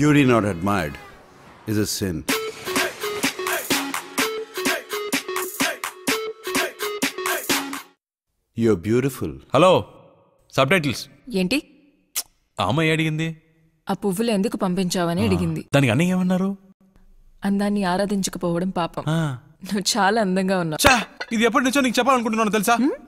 Beauty not admired is a sin. You're beautiful. Hello. Subtitles. Yenti? Amma edigindi. Aa puvulu enduku pampinchavaani edigindi. Daniki anney emannaru? Andanni aaradhinchukovadam paapam. Nuvvu chaala andanga unnavu. Cha, idi eppadi nuncho neeku cheppalanukuntunnanu telusa?